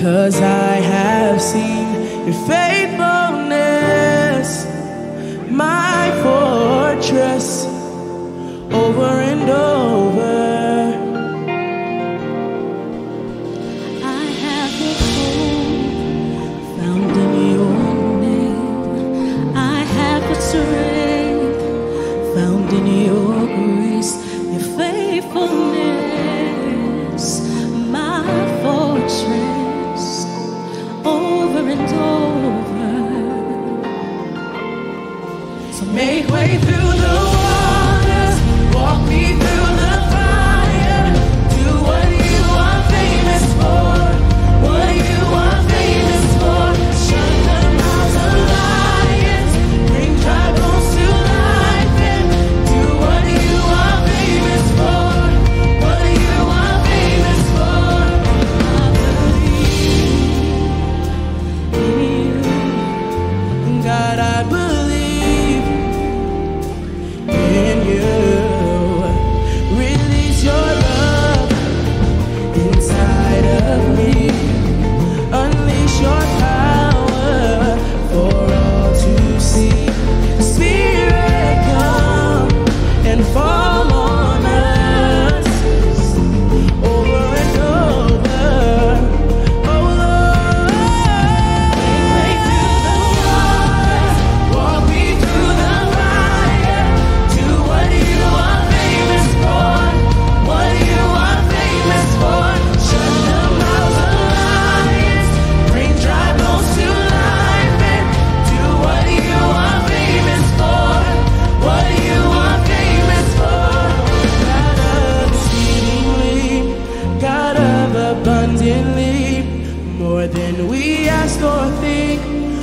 'cause I have seen your faithfulness, my fortress, over and over. I have a hope found in your name. I have a strength found in your grace, your faithfulness, my fortress, over and over. So make way through the waters, walk me through.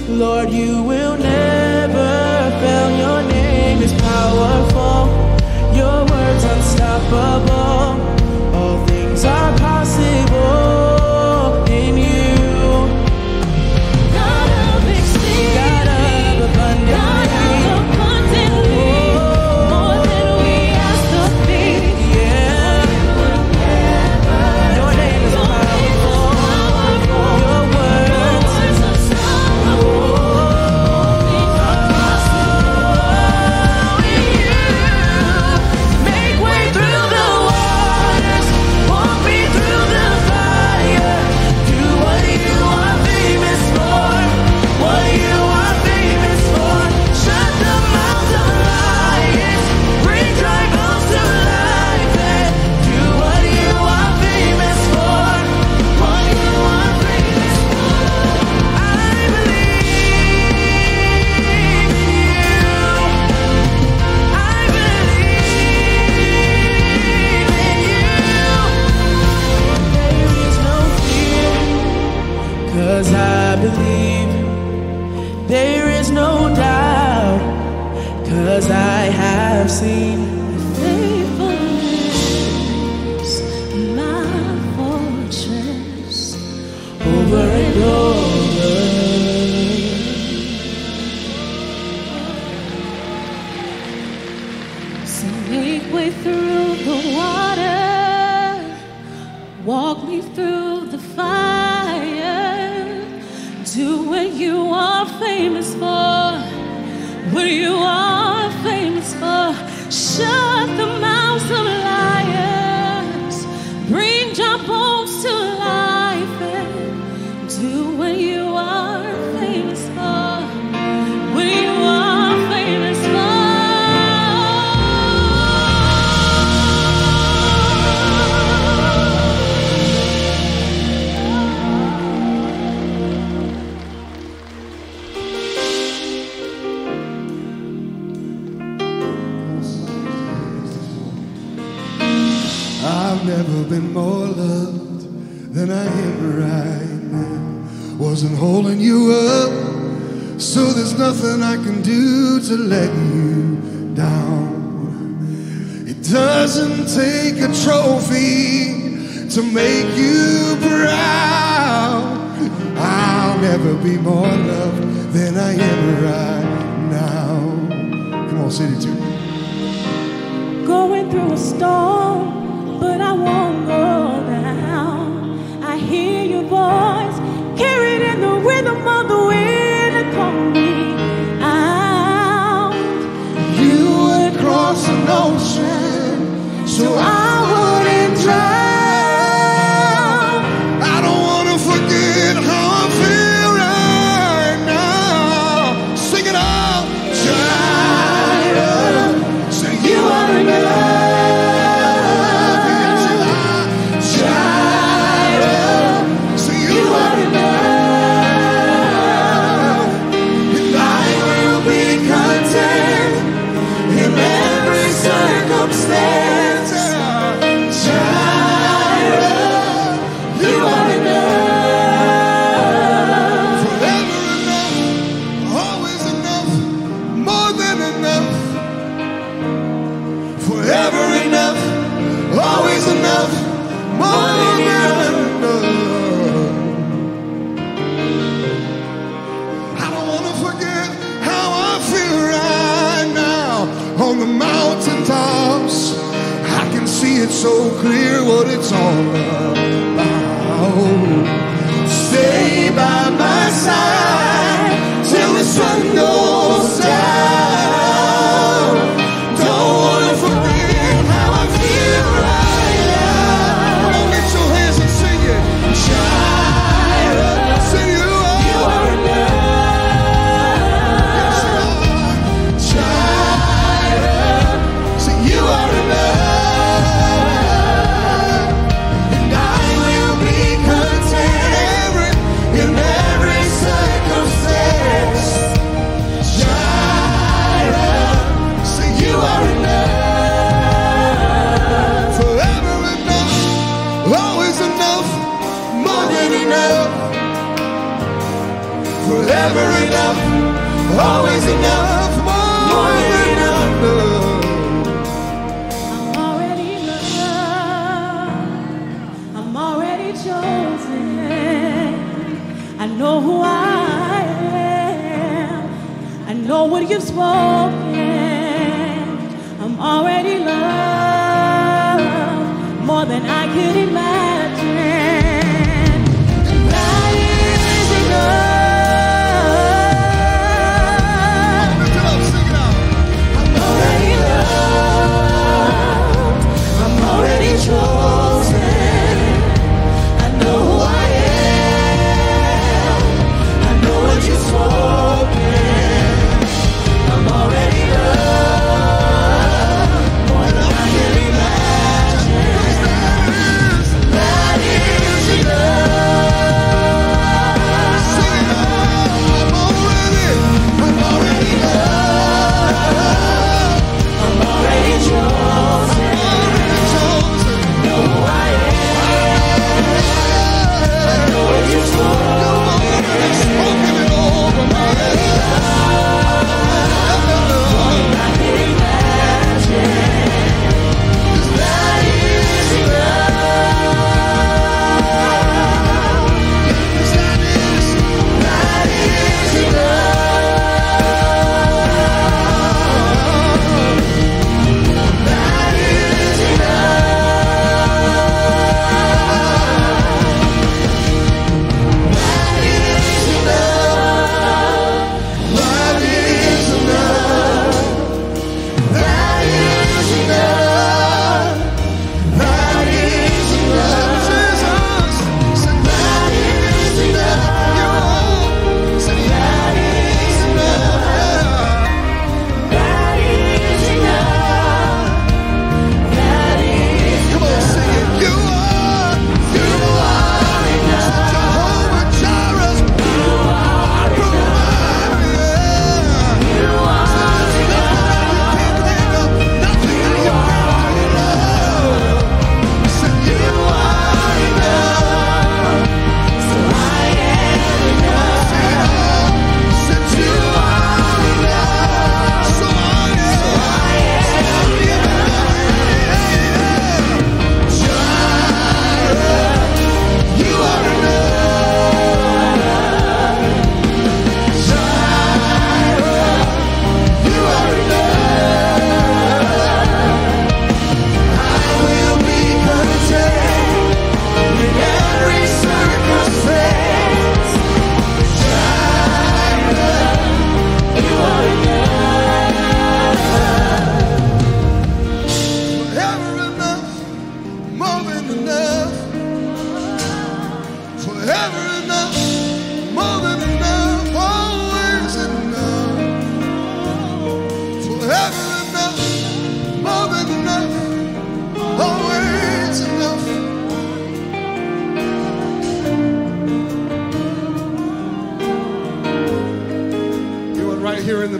Lord, you will never fail. Your name is powerful, your words unstoppable. All things are possible in you. God of exceeding, God of abundantly, more than we ask or think. Yeah, your name is powerful, your Storm, but I won't go down. I hear your voice. so I wouldn't drown. I don't want to forget how I feel right now. Sing it out. Dried up, so you are enough. Dried up, so you are enough. And I will be content in every circumstance. It's so clear what it's all about. Stay by my side till the sun goes down. Don't wanna forget how I feel right now. Come on, get your hands and sing it. Child, sing you up. You are enough. Child, sing you are enough. Forever enough, always enough, more than enough. I'm already loved, I'm already chosen. I know who I am, I know what you've spoken. I'm already loved, more than I could imagine. More than I can imagine.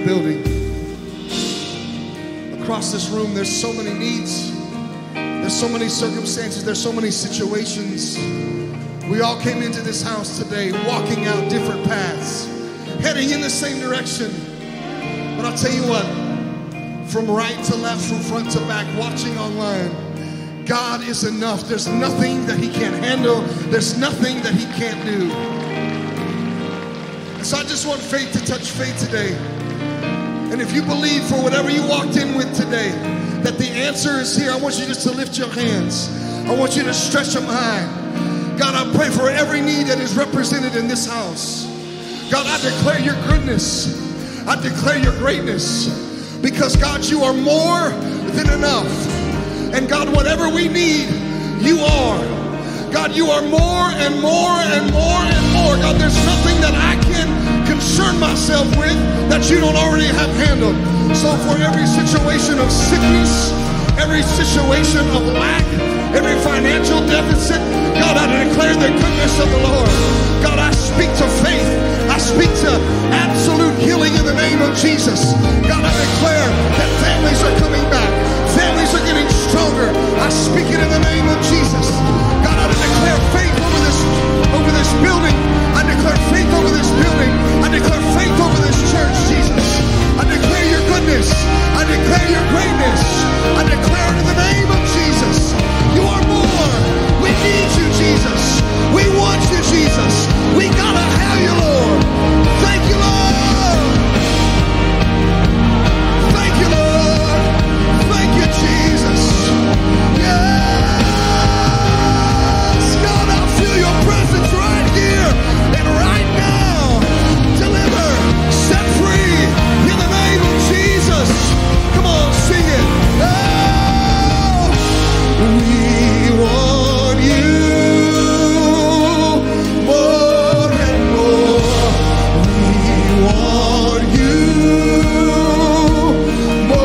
building. Across this room, there's so many needs. There's so many circumstances. There's so many situations. We all came into this house today walking out different paths, heading in the same direction. But I'll tell you what, from right to left, from front to back, watching online, God is enough. There's nothing that he can't handle. There's nothing that he can't do. And so I just want faith to touch faith today. And if you believe for whatever you walked in with today, that the answer is here, I want you just to lift your hands. I want you to stretch them high. God, I pray for every need that is represented in this house. God, I declare your goodness. I declare your greatness. Because, God, you are more than enough. And God, whatever we need, you are. God, you are more and more and more and more. God, there's nothing that I can concern myself with that you don't already have handled. So for every situation of sickness, every situation of lack, every financial deficit, God, I declare the goodness of the Lord. God, I speak to faith. I speak to absolute healing in the name of Jesus. God, I declare that families are coming back. Families are getting stronger. I speak it in the name of Jesus. God, I declare faith over this building. I declare faith over this building. I declare faith over this church, Jesus. I declare your goodness. I declare your greatness. I declare it in the name of Jesus. You are more. We need you, Jesus. We want you, Jesus. We gotta have you, Lord. Thank you, Lord. Thank you, Lord. Jesus, yes, God, I feel your presence right here and right now. Deliver, set free in the name of Jesus. Come on, sing it. Oh, we want you more and more. We want you. Boy!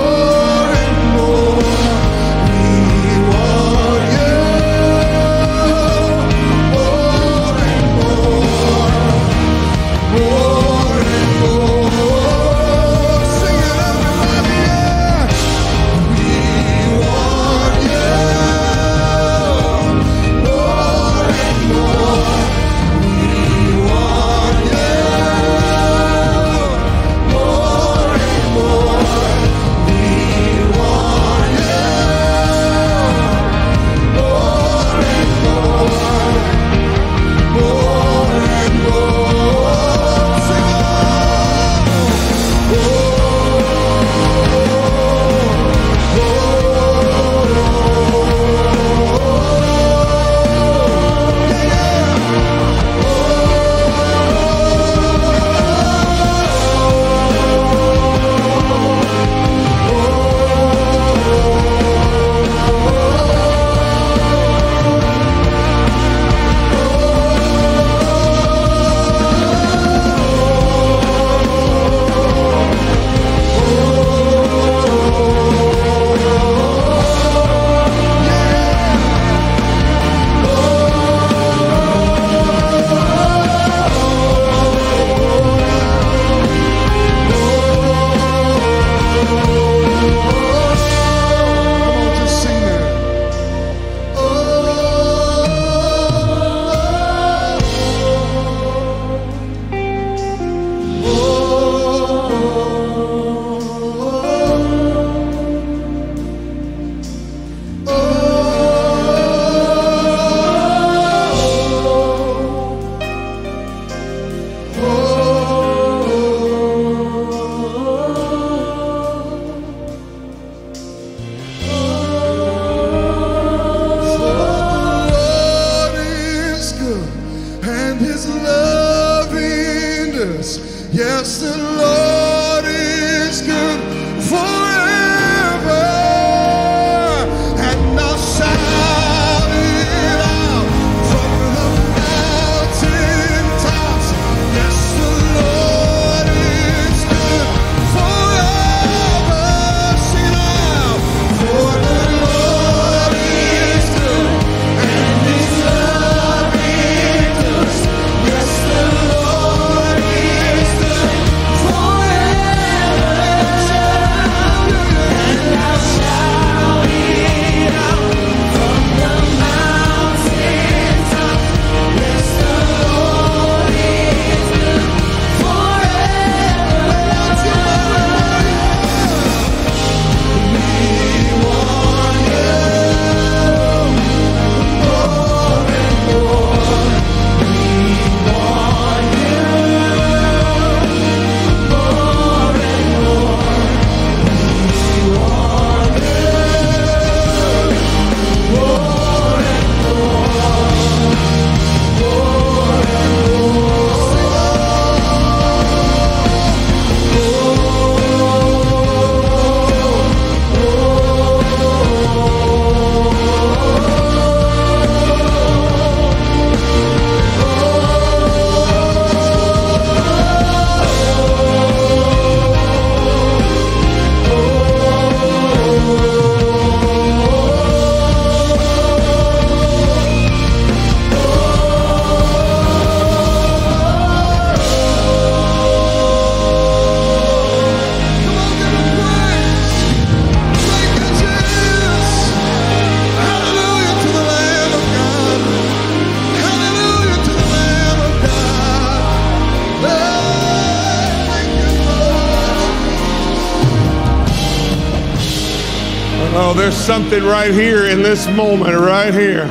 Oh, there's something right here in this moment, right here.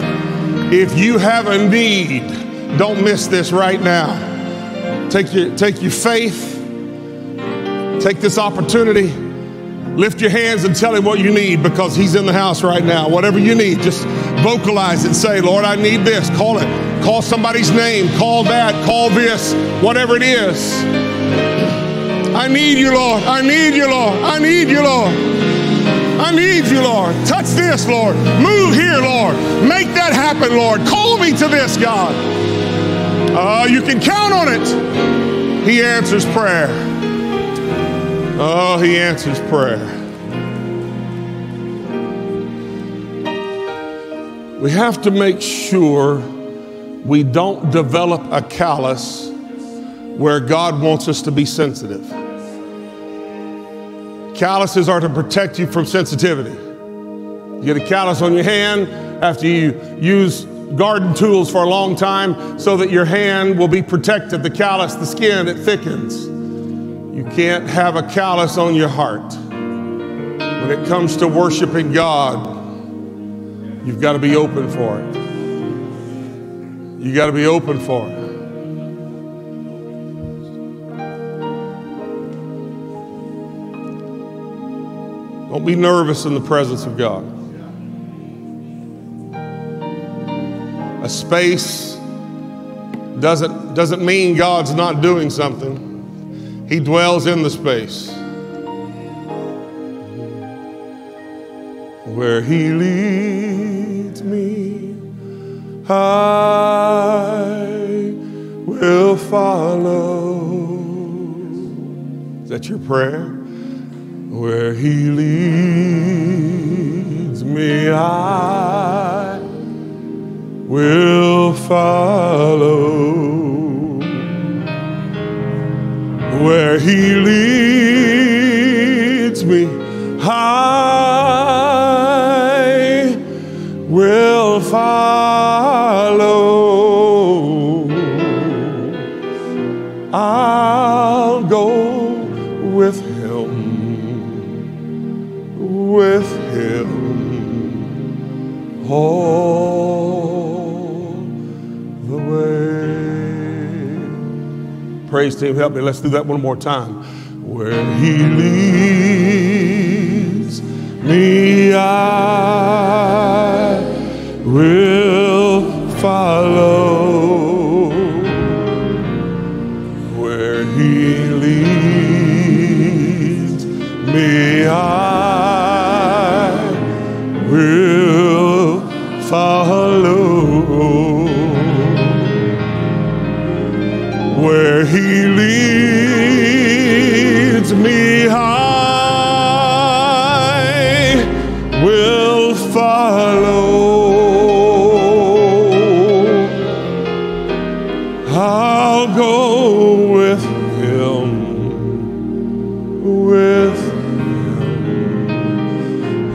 If you have a need, don't miss this right now. Take your faith. Take this opportunity. Lift your hands and tell him what you need, because he's in the house right now. Whatever you need, just vocalize it. Say, Lord, I need this. Call it. Call somebody's name. Call that. Call this. Whatever it is. I need you, Lord. I need you, Lord. I need you, Lord. I need you, Lord. Touch this, Lord. Move here, Lord. Make that happen, Lord. Call me to this, God. You can count on it. He answers prayer. Oh, he answers prayer. We have to make sure we don't develop a callus where God wants us to be sensitive. Calluses are to protect you from sensitivity. You get a callus on your hand after you use garden tools for a long time so that your hand will be protected. The callus, the skin, it thickens. You can't have a callous on your heart. When it comes to worshiping God, you've got to be open for it. You got to be open for it. Don't be nervous in the presence of God. A space doesn't mean God's not doing something. He dwells in the space. Where he leads me, I will follow. Is that your prayer? Where he leads me, I will follow. Where he leads me, I will follow. I'll go with him, Praise team, help me. Let's do that one more time. Where he leads me, I will follow. Where he leads me, I will follow. Where he leads me, I will follow. I'll go with him,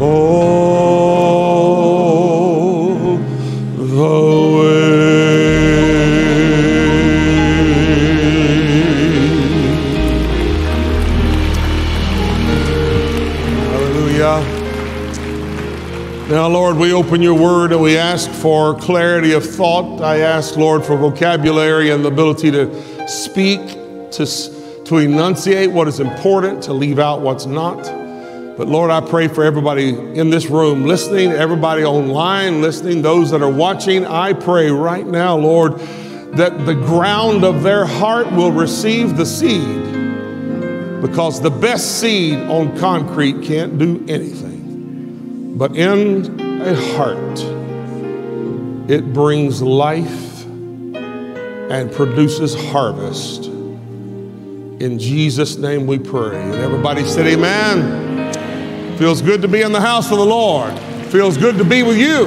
all the way. Now, Lord, we open your word and we ask for clarity of thought. I ask, Lord, for vocabulary and the ability to speak, to enunciate what is important, to leave out what's not. But, Lord, I pray for everybody in this room listening, everybody online listening, those that are watching. I pray right now, Lord, that the ground of their heart will receive the seed, because the best seed on concrete can't do anything. But in a heart, it brings life and produces harvest. In Jesus' name we pray. And everybody said amen. Feels good to be in the house of the Lord. Feels good to be with you.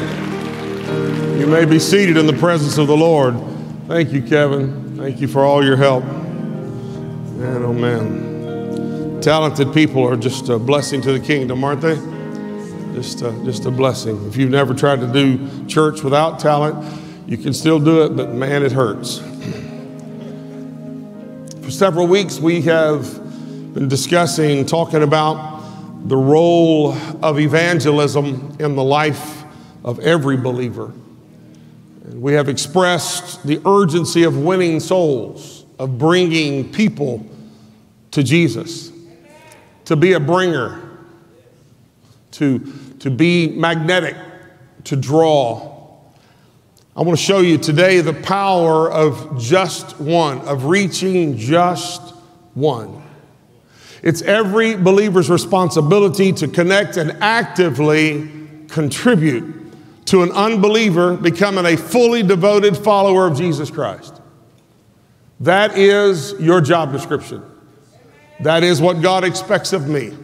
You may be seated in the presence of the Lord. Thank you, Kevin. Thank you for all your help. Man, oh man. Talented people are just a blessing to the kingdom, aren't they? Just a blessing. If you've never tried to do church without talent, you can still do it, but man, it hurts. For several weeks, we have been talking about the role of evangelism in the life of every believer. And we have expressed the urgency of winning souls, of bringing people to Jesus, to be a bringer, to be magnetic, to draw. I want to show you today the power of just one, of reaching just one. It's every believer's responsibility to connect and actively contribute to an unbeliever becoming a fully devoted follower of Jesus Christ. That is your job description. That is what God expects of me.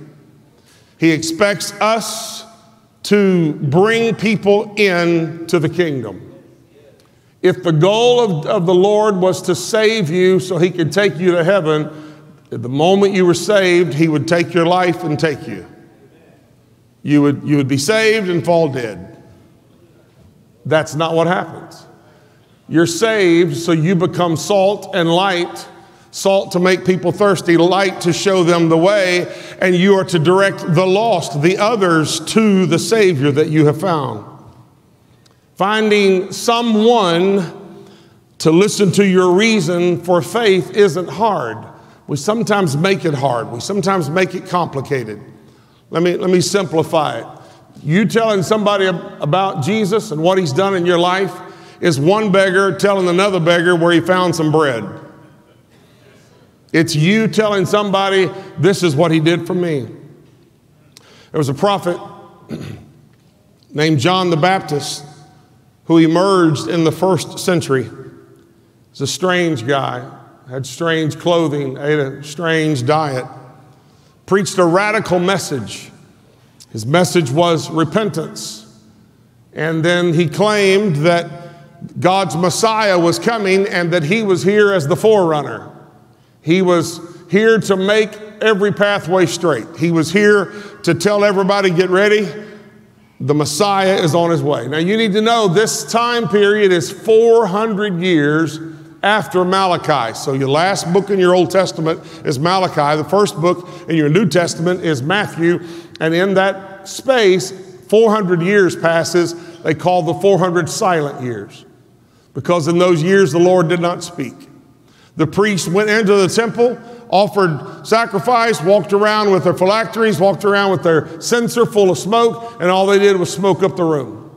He expects us to bring people into the kingdom. If the goal of the Lord was to save you so he could take you to heaven, at the moment you were saved, he would take your life and take you. You would be saved and fall dead. That's not what happens. You're saved so you become salt and light, salt to make people thirsty, light to show them the way, and you are to direct the lost, the others, to the Savior that you have found. Finding someone to listen to your reason for faith isn't hard. We sometimes make it hard. We sometimes make it complicated. Let me simplify it. You telling somebody about Jesus and what he's done in your life is one beggar telling another beggar where he found some bread. It's you telling somebody, this is what he did for me. There was a prophet named John the Baptist who emerged in the 1st century. He's a strange guy, had strange clothing, ate a strange diet, preached a radical message. His message was repentance. And then he claimed that God's Messiah was coming and that he was here as the forerunner. He was here to make every pathway straight. He was here to tell everybody, get ready. The Messiah is on his way. Now you need to know this time period is 400 years after Malachi. So your last book in your Old Testament is Malachi. The first book in your New Testament is Matthew. And in that space, 400 years passes. They call the 400 silent years because in those years, the Lord did not speak. The priest went into the temple, offered sacrifice, walked around with their phylacteries, walked around with their censer full of smoke, and all they did was smoke up the room.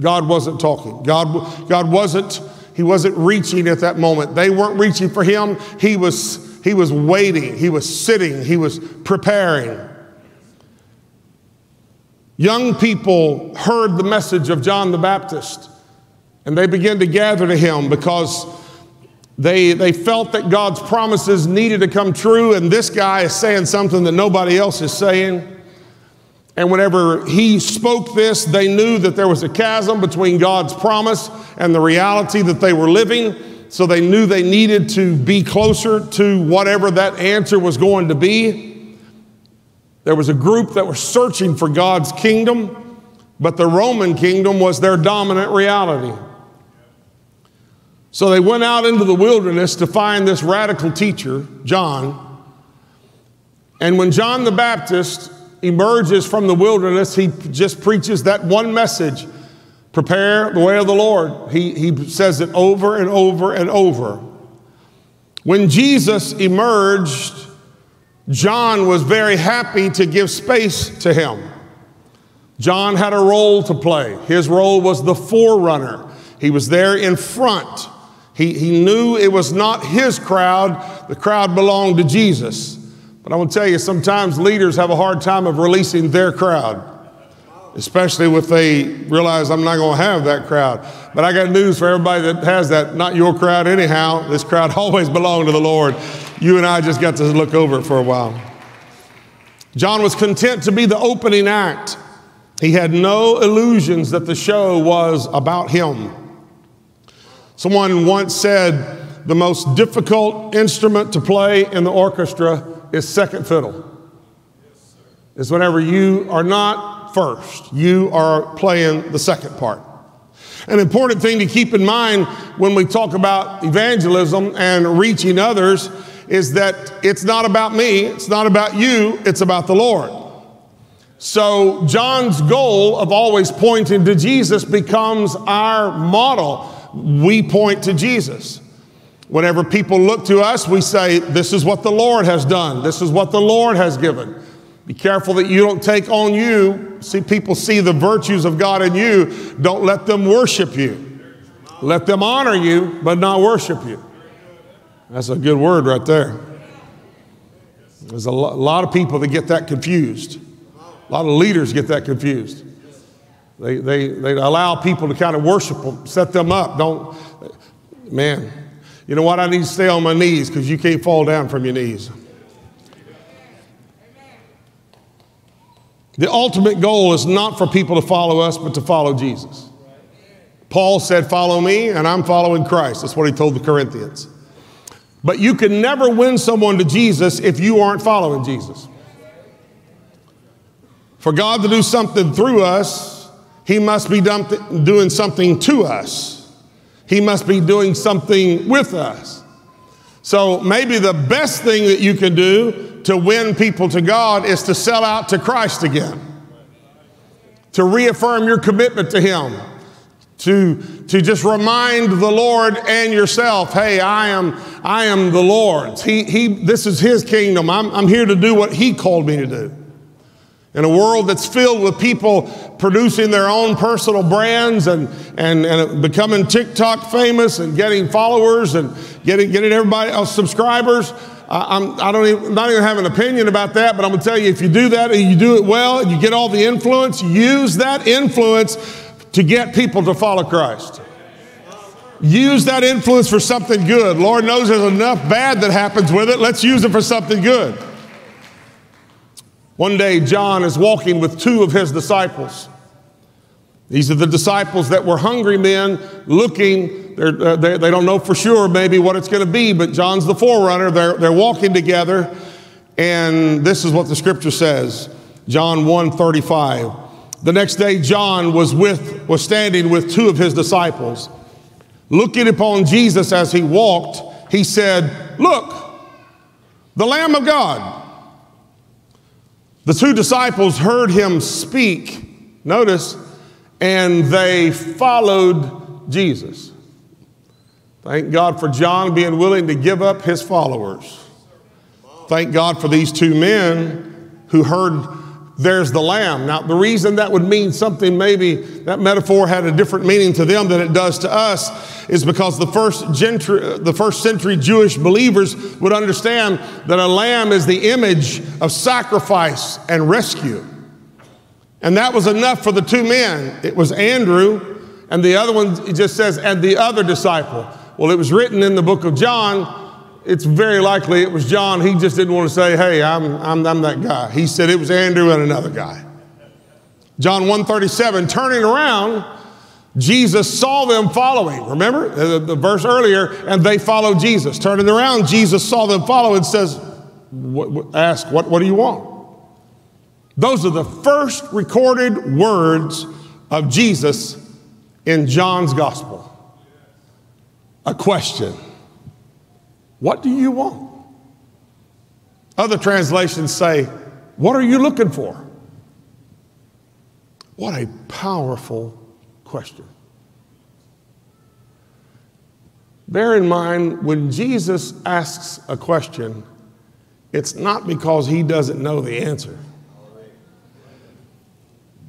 God wasn't talking. He wasn't reaching at that moment. They weren't reaching for him. He was waiting. He was sitting. He was preparing. Young people heard the message of John the Baptist, and they began to gather to him because they felt that God's promises needed to come true, and this guy is saying something that nobody else is saying. And whenever he spoke this, they knew that there was a chasm between God's promise and the reality that they were living. So they knew they needed to be closer to whatever that answer was going to be. There was a group that was searching for God's kingdom, but the Roman kingdom was their dominant reality. So they went out into the wilderness to find this radical teacher, John. And when John the Baptist emerges from the wilderness, he just preaches that one message, prepare the way of the Lord. He says it over and over and over. When Jesus emerged, John was very happy to give space to him. John had a role to play. His role was the forerunner. He was there in front. He knew it was not his crowd. The crowd belonged to Jesus. But I want to tell you, sometimes leaders have a hard time of releasing their crowd, especially if they realize I'm not going to have that crowd. But I got news for everybody that has that, not your crowd anyhow. This crowd always belonged to the Lord. You and I just got to look over it for a while. John was content to be the opening act. He had no illusions that the show was about him. Someone once said, the most difficult instrument to play in the orchestra is second fiddle. Yes, sir. It's whenever you are not first, you are playing the second part. An important thing to keep in mind when we talk about evangelism and reaching others is that it's not about me, it's not about you, it's about the Lord. So John's goal of always pointing to Jesus becomes our model. We point to Jesus. Whenever people look to us, we say, this is what the Lord has done. This is what the Lord has given. Be careful that you don't take on you. See, people see the virtues of God in you. Don't let them worship you. Let them honor you, but not worship you. That's a good word right there. There's a lot of people that get that confused. A lot of leaders get that confused. They allow people to kind of worship them, set them up. Don't, man, you know what? I need to stay on my knees because you can't fall down from your knees. The ultimate goal is not for people to follow us, but to follow Jesus. Paul said, follow me, and I'm following Christ. That's what he told the Corinthians. But you can never win someone to Jesus if you aren't following Jesus. For God to do something through us, he must be doing something to us. He must be doing something with us. So maybe the best thing that you can do to win people to God is to sell out to Christ again. To reaffirm your commitment to him. To just remind the Lord and yourself, hey, I am the Lord's. This is his kingdom. I'm here to do what he called me to do. In a world that's filled with people producing their own personal brands and becoming TikTok famous and getting followers and getting everybody else subscribers, I don't even have an opinion about that, but I'm going to tell you, if you do that and you do it well and you get all the influence, use that influence to get people to follow Christ. Use that influence for something good. Lord knows there's enough bad that happens with it. Let's use it for something good. One day, John is walking with two of his disciples. These are the disciples that were hungry men looking. They don't know for sure maybe what it's going to be, but John's the forerunner. They're walking together, and this is what the Scripture says, John 1:35. The next day, John was standing with two of his disciples. Looking upon Jesus as he walked, he said, "Look, the Lamb of God." The two disciples heard him speak, notice, and they followed Jesus. Thank God for John being willing to give up his followers. Thank God for these two men who heard, there's the Lamb. Now, the reason that would mean something, maybe that metaphor had a different meaning to them than it does to us, is because the first century Jewish believers would understand that a lamb is the image of sacrifice and rescue. And that was enough for the two men. It was Andrew, and the other one, it just says, and the other disciple. Well, it was written in the book of John. It's very likely it was John. He just didn't want to say, hey, I'm that guy. He said it was Andrew and another guy. John 1:37, turning around, Jesus saw them following. Remember the verse earlier, and they followed Jesus. Turning around, Jesus saw them follow and says, ask, what do you want? Those are the first recorded words of Jesus in John's gospel. A question. What do you want? Other translations say, what are you looking for? What a powerful question. Bear in mind, when Jesus asks a question, it's not because he doesn't know the answer.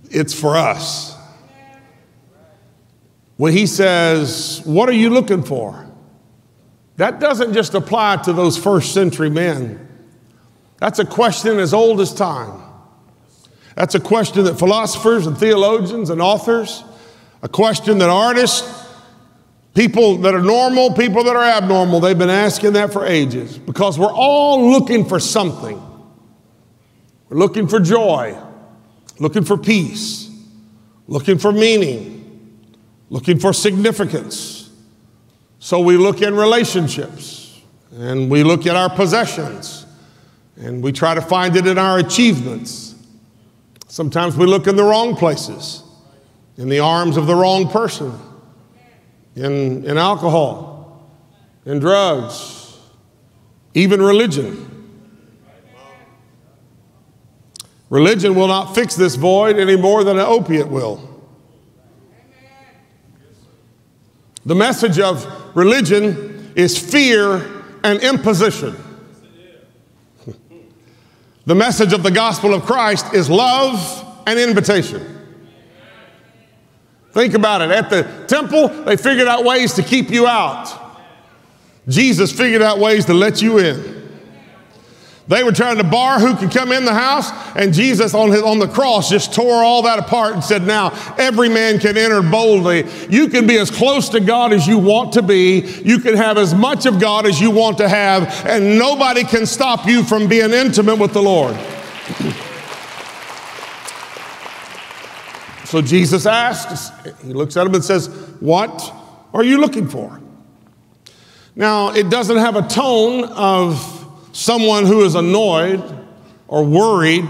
It's for us. When he says, what are you looking for? That doesn't just apply to those first century men. That's a question as old as time. That's a question that philosophers and theologians and authors, a question that artists, people that are normal, people that are abnormal, they've been asking that for ages because we're all looking for something. We're looking for joy, looking for peace, looking for meaning, looking for significance. So we look in relationships, and we look at our possessions, and we try to find it in our achievements. Sometimes we look in the wrong places, in the arms of the wrong person, in alcohol, in drugs, even religion. Religion will not fix this void any more than an opiate will. The message of religion is fear and imposition. The message of the gospel of Christ is love and invitation. Think about it. At the temple, they figured out ways to keep you out. Jesus figured out ways to let you in. They were trying to bar who could come in the house, and Jesus on the cross just tore all that apart and said, now every man can enter boldly. You can be as close to God as you want to be. You can have as much of God as you want to have, and nobody can stop you from being intimate with the Lord. So Jesus asks, he looks at him and says, what are you looking for? Now, it doesn't have a tone of someone who is annoyed or worried,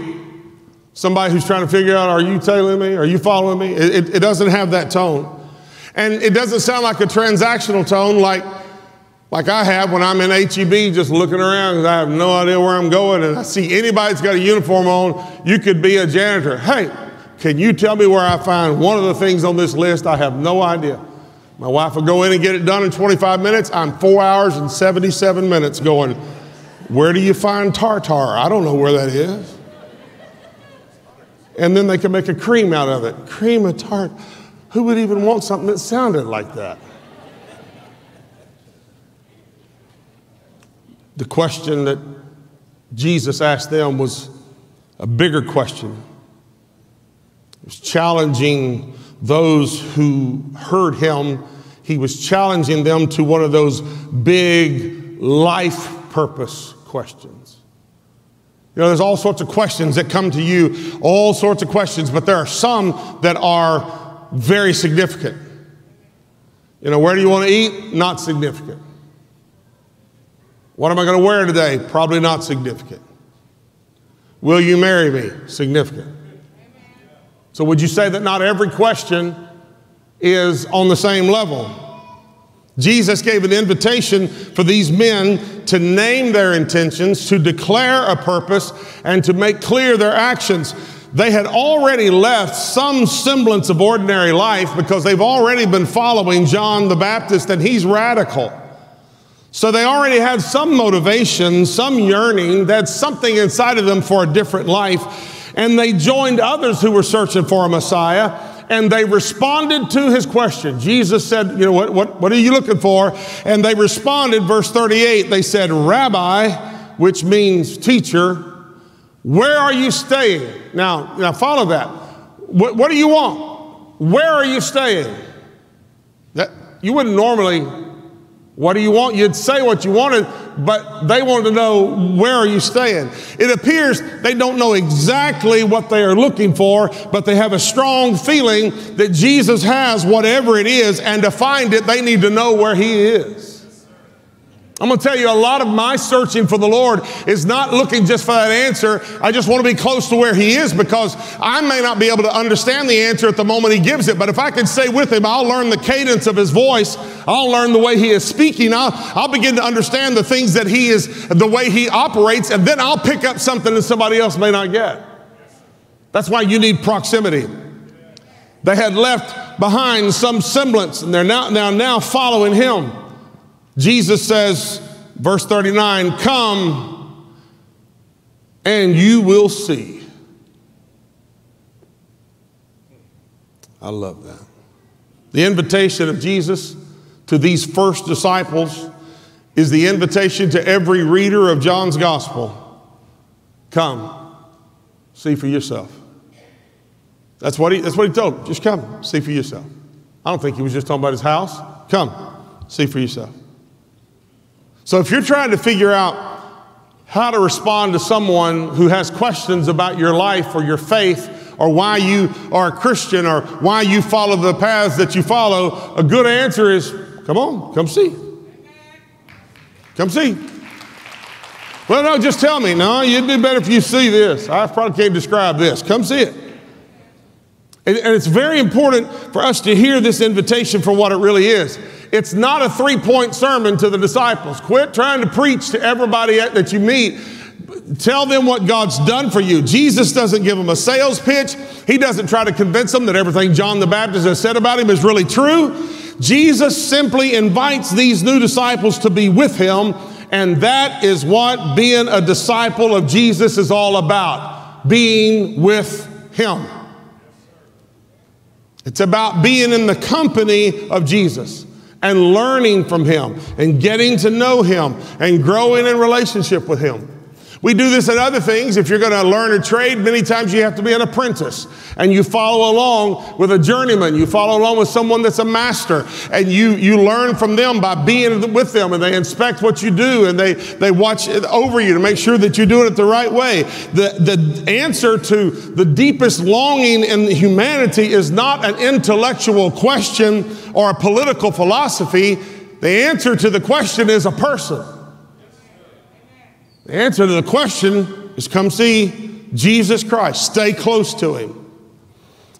somebody who's trying to figure out, are you tailing me? Are you following me? It doesn't have that tone. And it doesn't sound like a transactional tone like I have when I'm in H-E-B just looking around because I have no idea where I'm going, and I see anybody that's got a uniform on. You could be a janitor. Hey, can you tell me where I find one of the things on this list? I have no idea. My wife will go in and get it done in 25 minutes. I'm 4 hours and 77 minutes going, where do you find tartar? I don't know where that is. And then they can make a cream out of it. Cream of tartar. Who would even want something that sounded like that? The question that Jesus asked them was a bigger question. It was challenging those who heard him. He was challenging them to one of those big life purpose questions. You know, there's all sorts of questions that come to you, all sorts of questions, but there are some that are very significant. You know, where do you want to eat? Not significant. What am I going to wear today? Probably not significant. Will you marry me? Significant. So would you say that not every question is on the same level? Jesus gave an invitation for these men to name their intentions, to declare a purpose, and to make clear their actions. They had already left some semblance of ordinary life because they've already been following John the Baptist, and he's radical. So they already had some motivation, some yearning, that's something inside of them for a different life. And they joined others who were searching for a Messiah, and they responded to his question. Jesus said, you know, what are you looking for? And they responded, verse 38, they said, Rabbi, which means teacher, where are you staying? Now follow that. What do you want? Where are you staying? That, you wouldn't normally, what do you want? You'd say what you wanted, but they wanted to know, where are you staying? It appears they don't know exactly what they are looking for, but they have a strong feeling that Jesus has whatever it is, and to find it, they need to know where he is. I'm going to tell you, a lot of my searching for the Lord is not looking just for that answer. I just want to be close to where he is, because I may not be able to understand the answer at the moment he gives it. But if I can stay with him, I'll learn the cadence of his voice. I'll learn the way he is speaking. I'll begin to understand the things that he is, the way he operates. And then I'll pick up something that somebody else may not get. That's why you need proximity. They had left behind some semblance, and they're now following him. Jesus says, verse 39, come and you will see. I love that. The invitation of Jesus to these first disciples is the invitation to every reader of John's gospel. Come, see for yourself. That's what he told them. Just come, see for yourself. I don't think he was just talking about his house. Come, see for yourself. So if you're trying to figure out how to respond to someone who has questions about your life or your faith or why you are a Christian or why you follow the paths that you follow, a good answer is, come on, come see. Come see. Well, no, just tell me. No, you'd do better if you see this. I probably can't describe this. Come see it. And it's very important for us to hear this invitation for what it really is. It's not a three-point sermon to the disciples. Quit trying to preach to everybody that you meet. Tell them what God's done for you. Jesus doesn't give them a sales pitch. He doesn't try to convince them that everything John the Baptist has said about him is really true. Jesus simply invites these new disciples to be with him, and that is what being a disciple of Jesus is all about, being with him. It's about being in the company of Jesus and learning from him and getting to know him and growing in relationship with him. We do this in other things. If you're going to learn a trade, many times you have to be an apprentice, and you follow along with a journeyman. You follow along with someone that's a master, and you learn from them by being with them, and they inspect what you do, and they watch over you to make sure that you're doing it the right way. The answer to the deepest longing in humanity is not an intellectual question or a political philosophy. The answer to the question is a person. The answer to the question is come see Jesus Christ. Stay close to him.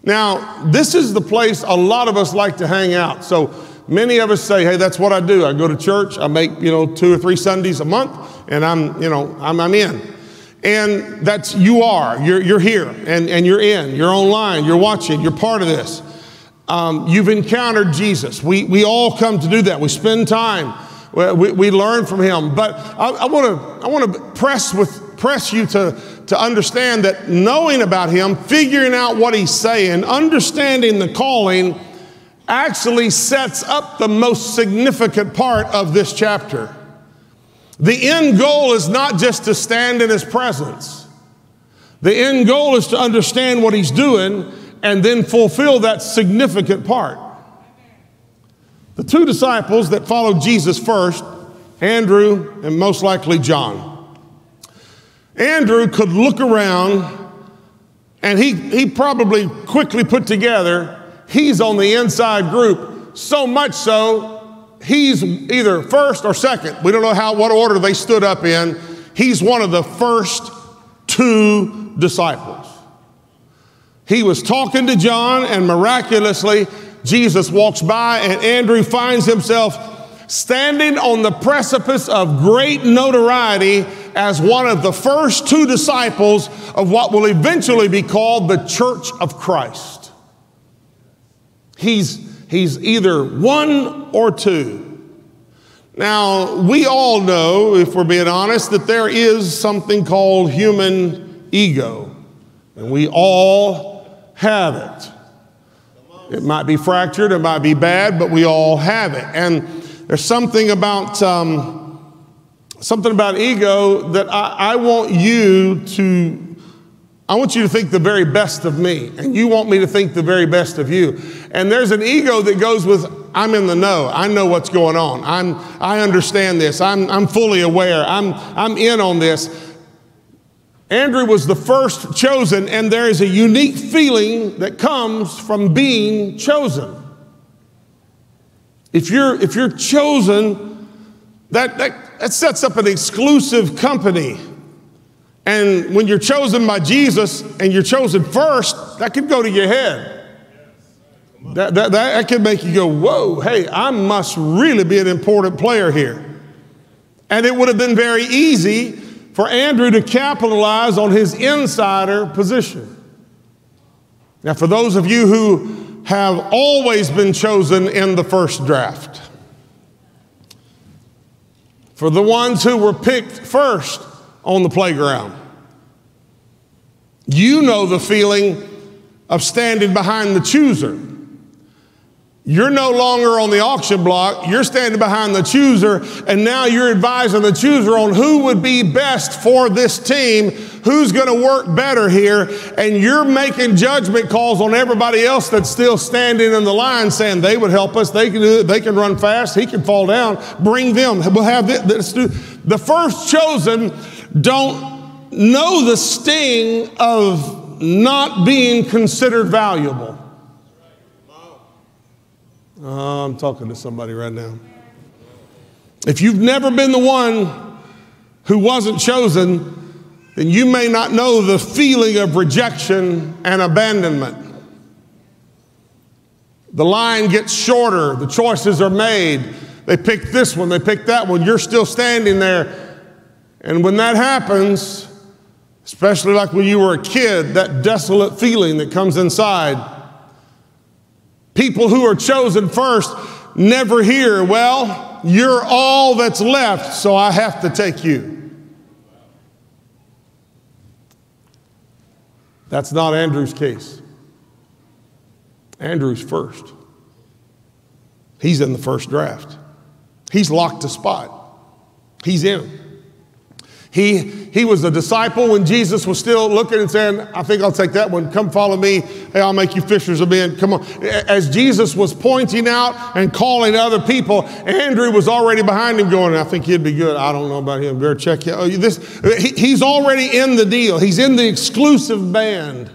Now, this is the place a lot of us like to hang out. So many of us say, hey, that's what I do. I go to church. I make, 2 or 3 Sundays a month, and I'm in. And that's, you are. You're here, and you're in. You're online. You're watching. You're part of this. You've encountered Jesus. We all come to do that. We spend time. We learn from him, but I want to press you to understand that knowing about him, figuring out what he's saying, understanding the calling actually sets up the most significant part of this chapter. The end goal is not just to stand in his presence. The end goal is to understand what he's doing and then fulfill that significant part. The two disciples that followed Jesus first, Andrew and most likely John. Andrew could look around, and he probably quickly put together, he's on the inside group, so much so, he's either first or second. We don't know what order they stood up in. He's one of the first two disciples. He was talking to John, and miraculously, Jesus walks by, and Andrew finds himself standing on the precipice of great notoriety as one of the first two disciples of what will eventually be called the Church of Christ. He's either one or two. Now, we all know, if we're being honest, that there is something called human ego, and we all have it. It might be fractured, it might be bad, but we all have it. And there's something about ego that I want you to think the very best of me, and you want me to think the very best of you. And there's an ego that goes with, I'm in the know. I know what's going on. I understand this. I'm fully aware. I'm in on this. Andrew was the first chosen, and there is a unique feeling that comes from being chosen. If you're chosen, that sets up an exclusive company. And when you're chosen by Jesus and you're chosen first, that could go to your head. That could make you go, whoa, hey, I must really be an important player here. And it would have been very easy for Andrew to capitalize on his insider position. Now, for those of you who have always been chosen in the first draft, for the ones who were picked first on the playground, you know the feeling of standing behind the chooser. You're no longer on the auction block. You're standing behind the chooser, and now you're advising the chooser on who would be best for this team, who's going to work better here, and you're making judgment calls on everybody else that's still standing in the line saying they would help us, they can do it, they can run fast, he can fall down, bring them, we'll have this. The first chosen don't know the sting of not being considered valuable. I'm talking to somebody right now. If you've never been the one who wasn't chosen, then you may not know the feeling of rejection and abandonment. The line gets shorter. The choices are made. They pick this one. They pick that one. You're still standing there. And when that happens, Especially like when you were a kid, that desolate feeling that comes inside. People who are chosen first never hear, well, you're all that's left, so I have to take you. That's not Andrew's case. Andrew's first. He's in the first draft. He's locked a spot. He's in. He was a disciple when Jesus was still looking and saying, I think I'll take that one. Come follow me. Hey, I'll make you fishers of men. Come on. As Jesus was pointing out and calling other people, Andrew was already behind him going, I think he'd be good. I don't know about him. Better check you. Oh, he's already in the deal. He's in the exclusive band.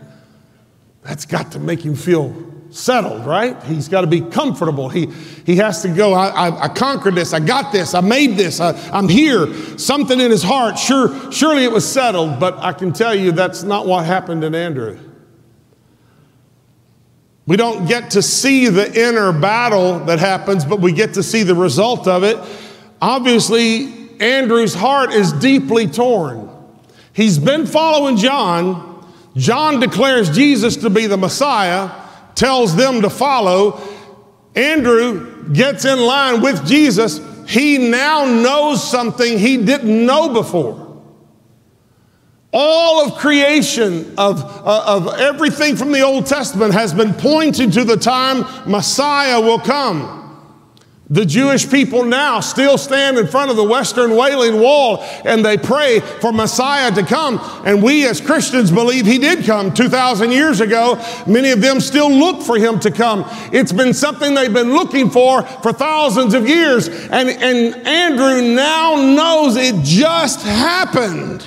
That's got to make him feel settled, right? He's got to be comfortable. He has to go, I conquered this, I got this, I made this, I'm here. Something in his heart, surely it was settled, but I can tell you that's not what happened in Andrew. We don't get to see the inner battle that happens, but we get to see the result of it. Obviously, Andrew's heart is deeply torn. He's been following John. John declares Jesus to be the Messiah, tells them to follow. Andrew gets in line with Jesus. He now knows something he didn't know before. All of creation, of everything from the Old Testament has been pointed to the time Messiah will come. The Jewish people now still stand in front of the Western Wailing Wall and they pray for Messiah to come. And we as Christians believe he did come 2,000 years ago. Many of them still look for him to come. It's been something they've been looking for thousands of years. And Andrew now knows it just happened.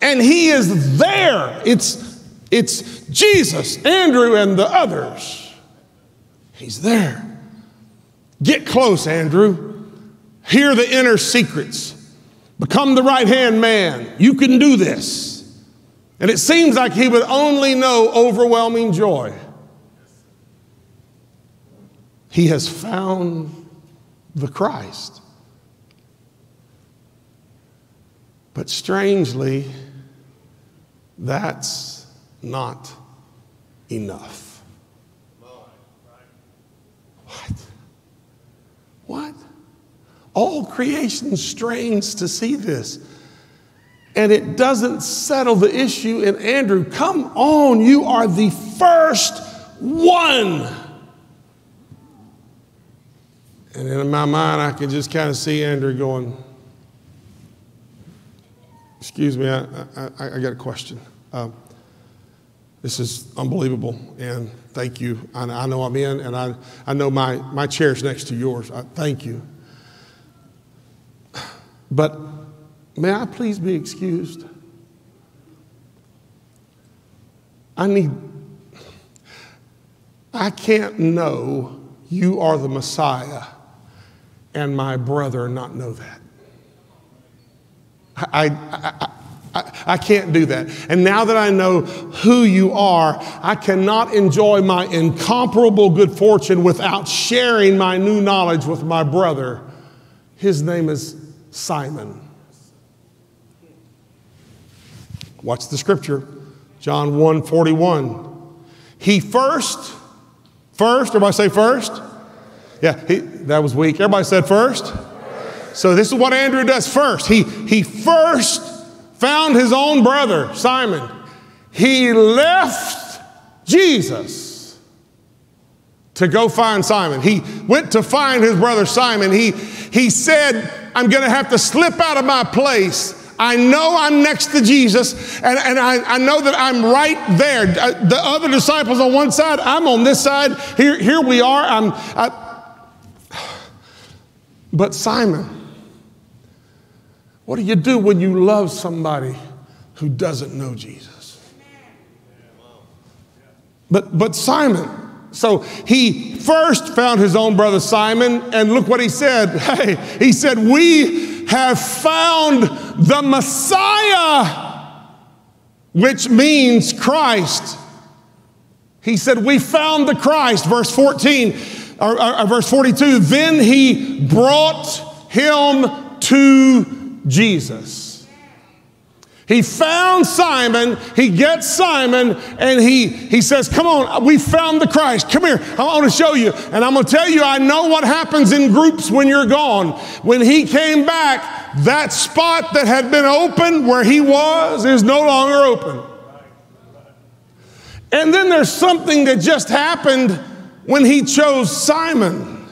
And he is there. It's Jesus, Andrew, and the others. He's there. Get close, Andrew. Hear the inner secrets. Become the right-hand man. You can do this. And it seems like he would only know overwhelming joy. He has found the Christ. But strangely, that's not enough. What? What? All creation strains to see this. And it doesn't settle the issue in Andrew. Come on, you are the first one. And in my mind, I can just kind of see Andrew going, excuse me, I got a question. This is unbelievable, and thank you. I know I'm in, and I know my chair's next to yours. Thank you. But may I please be excused? I can't know you are the Messiah and my brother not know that. I can't do that. And now that I know who you are, I cannot enjoy my incomparable good fortune without sharing my new knowledge with my brother. His name is Simon. Watch the scripture, John 1:41. He first, everybody say first? Yeah, that was weak. Everybody said first? So this is what Andrew does first. He first found his own brother, Simon. He left Jesus to go find Simon. He went to find his brother Simon. He said, I'm going to have to slip out of my place. I know I'm next to Jesus, and I know that I'm right there. The other disciples on one side, I'm on this side. Here we are. But Simon, what do you do when you love somebody who doesn't know Jesus? But Simon, so he first found his own brother Simon, and look what he said. Hey, he said, we have found the Messiah, which means Christ. He said, we found the Christ, verse 14, or verse 42. Then he brought him to Jesus. He found Simon, he gets Simon, and he says, come on, we found the Christ. Come here, I want to show you. And I'm going to tell you, I know what happens in groups when you're gone. When he came back, that spot that had been open where he was is no longer open. And then there's something that just happened when he chose Simon.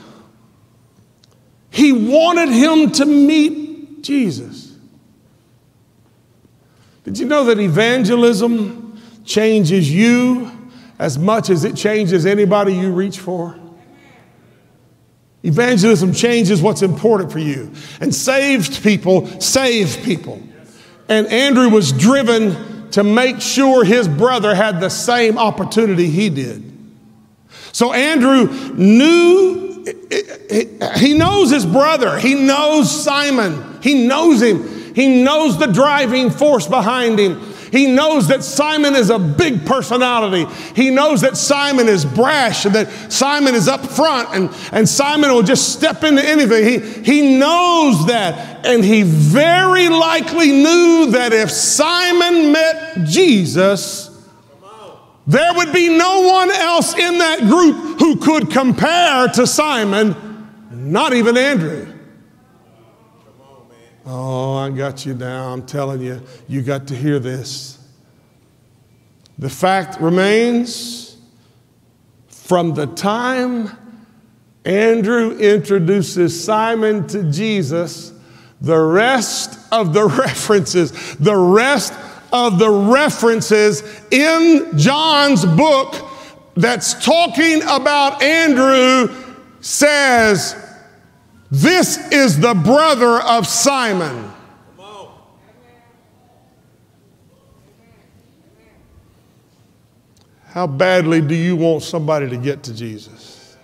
He wanted him to meet Jesus. Did you know that evangelism changes you as much as it changes anybody you reach for? Evangelism changes what's important for you. And saved people save people. And Andrew was driven to make sure his brother had the same opportunity he did. So Andrew knew, he knows his brother. He knows Simon. He knows him. He knows the driving force behind him. He knows that Simon is a big personality. He knows that Simon is brash and that Simon is up front and Simon will just step into anything. He knows that. And he very likely knew that if Simon met Jesus, there would be no one else in that group who could compare to Simon, not even Andrew. Oh, I got you now. I'm telling you, you got to hear this. The fact remains, from the time Andrew introduces Simon to Jesus, the rest of the references, in John's book that's talking about Andrew says, this is the brother of Simon. How badly do you want somebody to get to Jesus?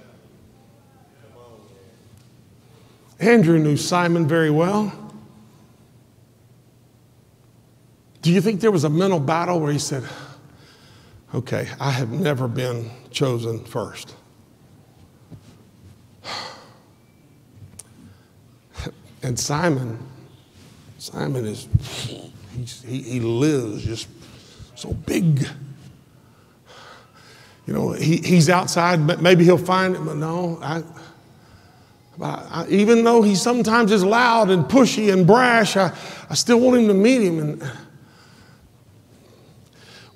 Andrew knew Simon very well. Do you think there was a mental battle where he said, okay, I have never been chosen first? And Simon is, he lives just so big. You know, he's outside, maybe he'll find it, but no. Even though he sometimes is loud and pushy and brash, I still want him to meet him. And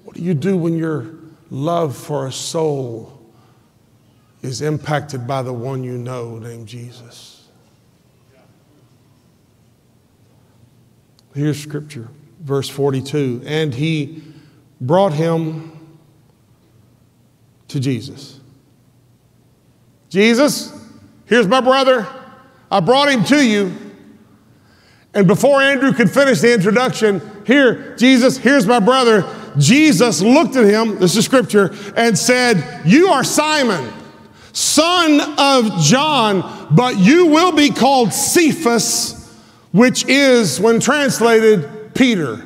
what do you do when your love for a soul is impacted by the one you know named Jesus? Here's scripture, verse 42. And he brought him to Jesus. Jesus, here's my brother. I brought him to you. And before Andrew could finish the introduction, here, Jesus, here's my brother. Jesus looked at him, this is scripture, and said, you are Simon, son of John, but you will be called Cephas, which is, when translated, Peter.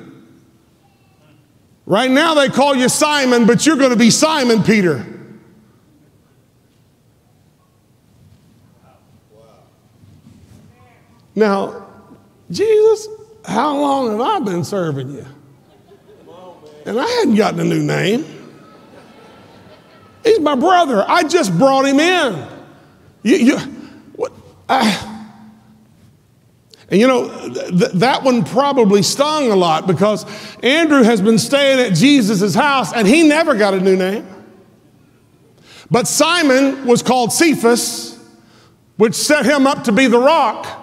Right now they call you Simon, but you're going to be Simon Peter. Now, Jesus, how long have I been serving you? And I hadn't gotten a new name. He's my brother. I just brought him in. And you know, that one probably stung a lot because Andrew has been staying at Jesus' house and he never got a new name. But Simon was called Cephas, which set him up to be the rock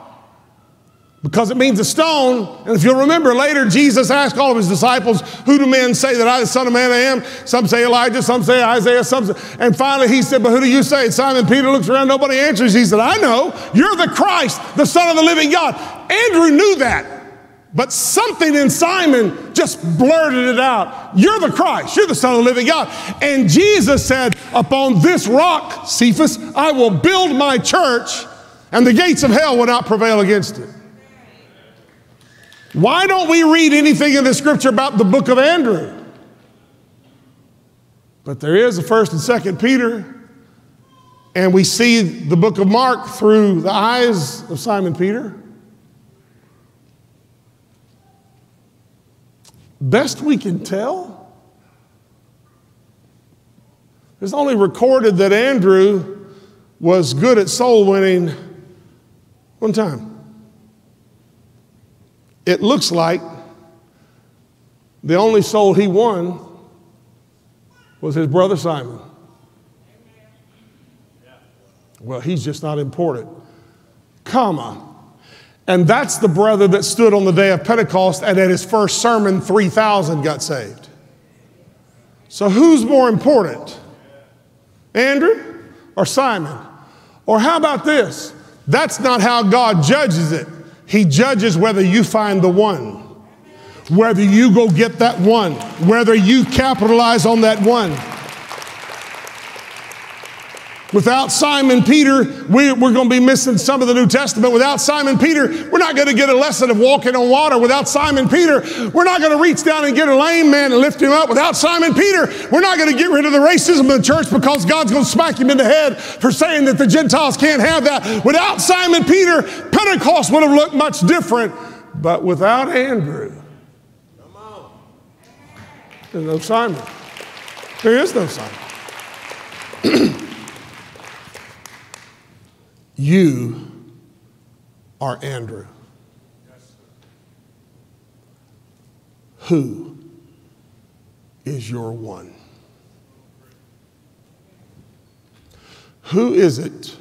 because it means a stone. And if you'll remember later, Jesus asked all of his disciples, who do men say that I, the Son of Man, I am? Some say Elijah, some say Isaiah, some say. And finally he said, but who do you say? And Simon Peter looks around, nobody answers. He said, I know, you're the Christ, the Son of the living God. Andrew knew that, but something in Simon just blurted it out. You're the Christ, you're the Son of the living God. And Jesus said, upon this rock, Cephas, I will build my church, and the gates of hell will not prevail against it. Why don't we read anything in the scripture about the book of Andrew? But there is a 1 and 2 Peter, and we see the book of Mark through the eyes of Simon Peter. Best we can tell, it's only recorded that Andrew was good at soul winning one time. It looks like the only soul he won was his brother Simon. Well, he's just not important, comma. And that's the brother that stood on the day of Pentecost, and at his first sermon, 3,000 got saved. So who's more important, Andrew or Simon? Or how about this? That's not how God judges it. He judges whether you find the one, whether you go get that one, whether you capitalize on that one. Without Simon Peter, we're going to be missing some of the New Testament. Without Simon Peter, we're not going to get a lesson of walking on water. Without Simon Peter, we're not going to reach down and get a lame man and lift him up. Without Simon Peter, we're not going to get rid of the racism of the church because God's going to smack him in the head for saying that the Gentiles can't have that. Without Simon Peter, Pentecost would have looked much different. But without Andrew, there's no Simon. There is no Simon. You are Andrew. Who is your one? Who is it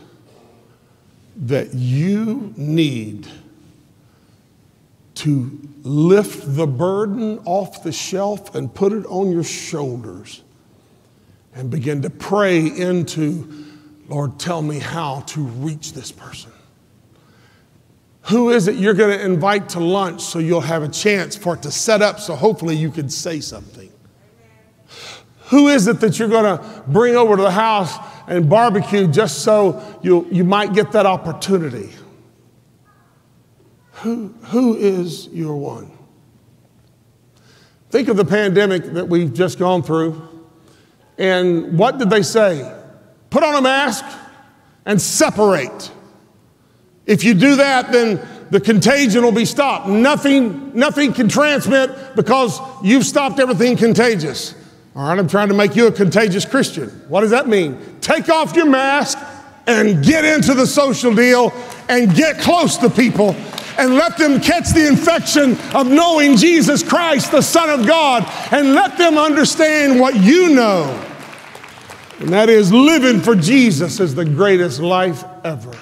that you need to lift the burden off the shelf and put it on your shoulders and begin to pray into, Lord, tell me how to reach this person? Who is it you're going to invite to lunch so you'll have a chance for it to set up so hopefully you can say something? Who is it that you're going to bring over to the house and barbecue just so you might get that opportunity? Who is your one? Think of the pandemic that we've just gone through. And what did they say? Put on a mask and separate. If you do that, then the contagion will be stopped. Nothing can transmit because you've stopped everything contagious. All right, I'm trying to make you a contagious Christian. What does that mean? Take off your mask and get into the social deal and get close to people and let them catch the infection of knowing Jesus Christ, the Son of God, and let them understand what you know. And that is, living for Jesus is the greatest life ever.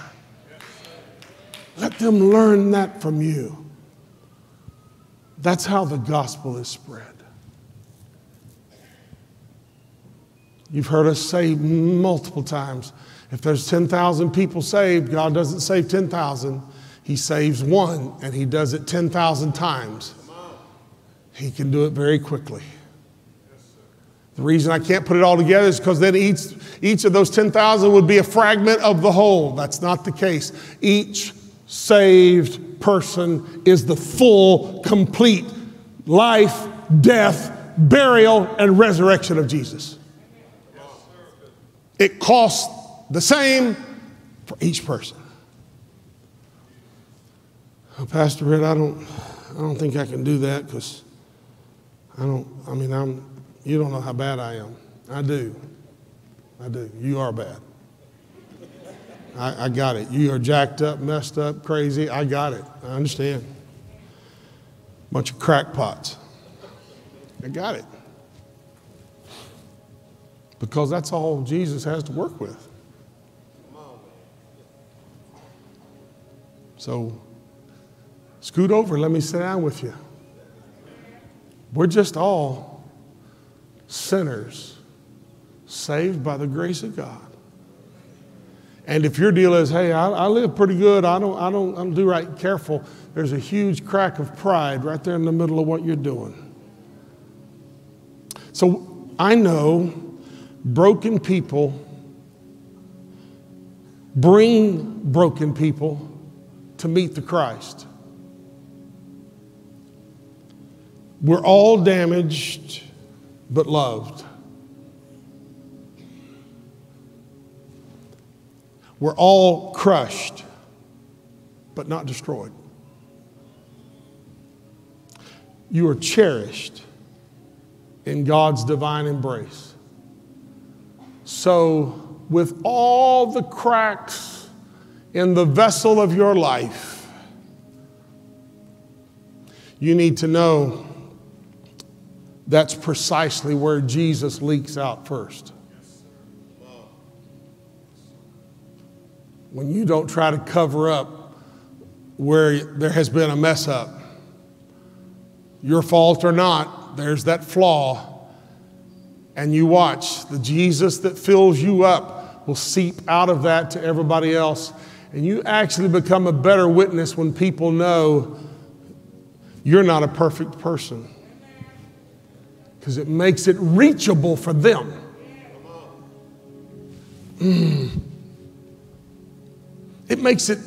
Let them learn that from you. That's how the gospel is spread. You've heard us say multiple times, if there's 10,000 people saved, God doesn't save 10,000. He saves one, and he does it 10,000 times. He can do it very quickly. The reason I can't put it all together is because then each of those 10,000 would be a fragment of the whole. That's not the case. Each saved person is the full, complete life, death, burial, and resurrection of Jesus. It costs the same for each person. Oh, Pastor Red, I don't think I can do that because you don't know how bad I am. I do. You are bad. I got it. You are jacked up, messed up, crazy. I got it. I understand. Bunch of crackpots. I got it. Because that's all Jesus has to work with. So scoot over and let me sit down with you. We're just all sinners saved by the grace of God. And if your deal is, hey, I live pretty good, I don't do right, careful, there's a huge crack of pride right there in the middle of what you're doing. So I know broken people bring broken people to meet the Christ. We're all damaged but loved. We're all crushed, but not destroyed. You are cherished in God's divine embrace. So with all the cracks in the vessel of your life, you need to know that's precisely where Jesus leaks out first. When you don't try to cover up where there has been a mess up, your fault or not, there's that flaw. And you watch, the Jesus that fills you up will seep out of that to everybody else. And you actually become a better witness when people know you're not a perfect person, because it makes it reachable for them. It makes it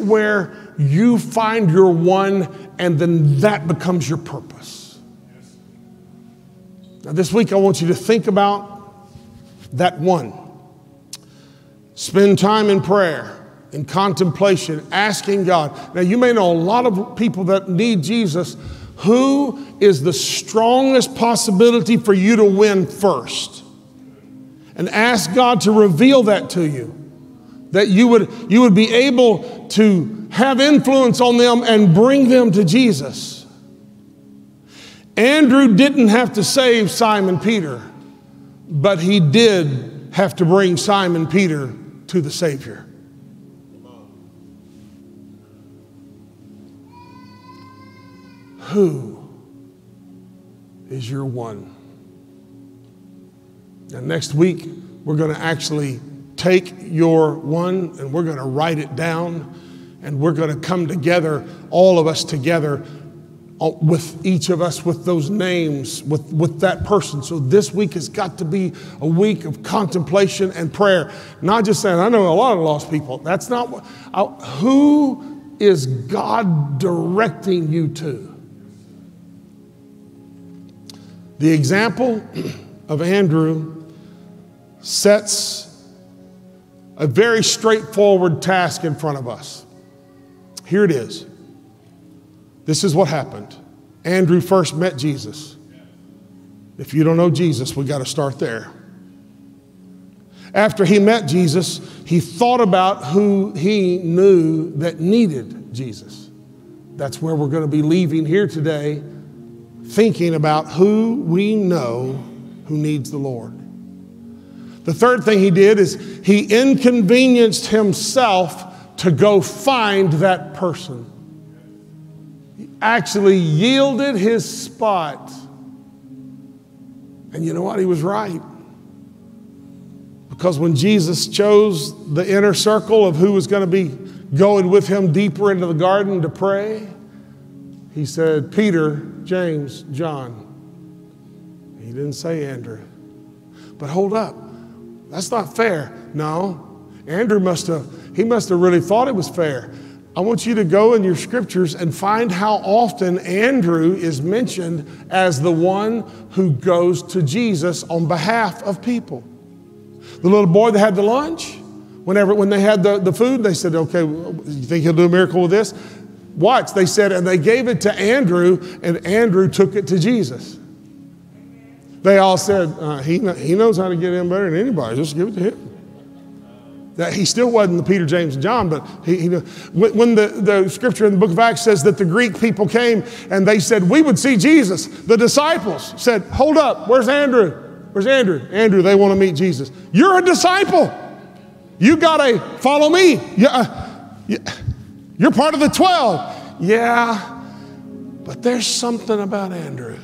where you find your one, and then that becomes your purpose. Now this week I want you to think about that one. Spend time in prayer, in contemplation, asking God. Now you may know a lot of people that need Jesus. Who is the strongest possibility for you to win first? And ask God to reveal that to you, that you would be able to have influence on them and bring them to Jesus. Andrew didn't have to save Simon Peter, but he did have to bring Simon Peter to the Savior. Who is your one? Now next week, we're going to actually take your one and we're going to write it down, and we're going to come together, all of us together, with each of us with those names, with that person. So this week has got to be a week of contemplation and prayer. Not just saying, I know a lot of lost people. That's not what. Who is God directing you to? The example of Andrew sets a very straightforward task in front of us. Here it is. This is what happened. Andrew first met Jesus. If you don't know Jesus, we got to start there. After he met Jesus, he thought about who he knew that needed Jesus. That's where we're going to be leaving here today, thinking about who we know who needs the Lord. The third thing he did is he inconvenienced himself to go find that person. He actually yielded his spot. And you know what? He was right. Because when Jesus chose the inner circle of who was going to be going with him deeper into the garden to pray, he said, Peter, James, John. He didn't say Andrew. But hold up. That's not fair. No, Andrew must have really thought it was fair. I want you to go in your scriptures and find how often Andrew is mentioned as the one who goes to Jesus on behalf of people. The little boy that had the lunch, when they had the food, they said, okay, you think he'll do a miracle with this? Watch, they said, and they gave it to Andrew, and Andrew took it to Jesus. They all said, he knows how to get in better than anybody. Just give it to him. That he still wasn't the Peter, James, and John, but when the scripture in the book of Acts says that the Greek people came and they said, we would see Jesus. The disciples said, hold up, where's Andrew? Where's Andrew? Andrew, they want to meet Jesus. You're a disciple. You got to follow me. You're part of the 12. Yeah, but there's something about Andrew.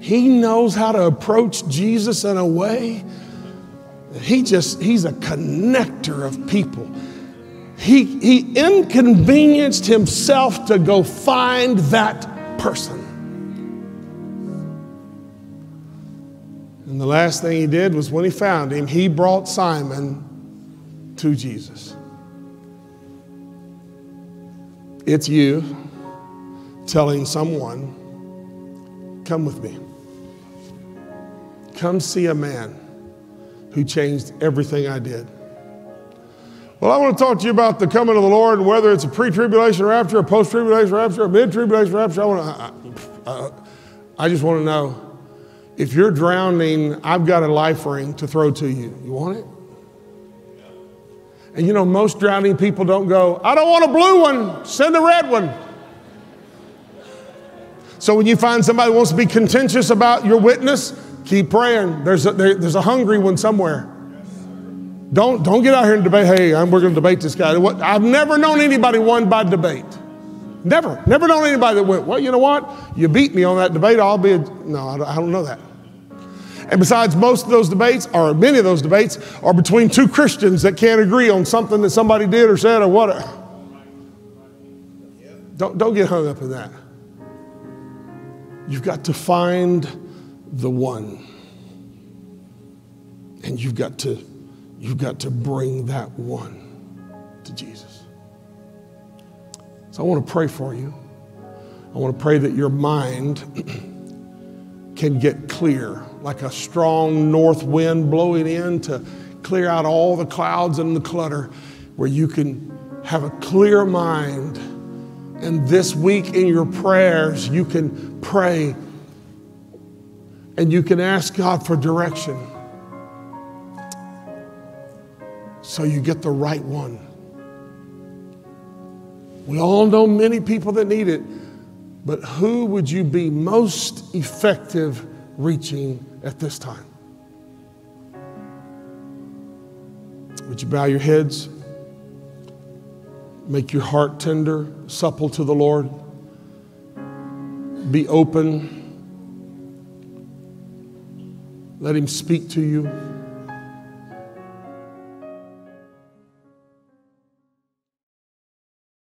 He knows how to approach Jesus in a way. He's a connector of people. He inconvenienced himself to go find that person. And the last thing he did was when he found him, he brought Simon to Jesus. It's you telling someone, come with me. Come see a man who changed everything I did. Well, I want to talk to you about the coming of the Lord, and whether it's a pre-tribulation rapture, a post-tribulation rapture, a mid-tribulation rapture. I just want to know, if you're drowning, I've got a life ring to throw to you. You want it? And you know, most drowning people don't go, I don't want a blue one, send a red one. So when you find somebody who wants to be contentious about your witness, keep praying. There's a hungry one somewhere. Don't get out here and debate, hey, we're going to debate this guy. I've never known anybody won by debate. Never known anybody that went, well, you know what? You beat me on that debate, I'll be a, no, I don't know that. And besides, most of those debates, or many of those debates, are between two Christians that can't agree on something that somebody did or said or what. Don't get hung up in that. You've got to find the one. And you've got to bring that one to Jesus. So I want to pray for you. I want to pray that your mind can get clear, like a strong north wind blowing in to clear out all the clouds and the clutter, where you can have a clear mind. And this week in your prayers, you can pray and you can ask God for direction, so you get the right one. We all know many people that need it, but who would you be most effective reaching at this time? Would you bow your heads, make your heart tender, supple to the Lord, be open, let Him speak to you.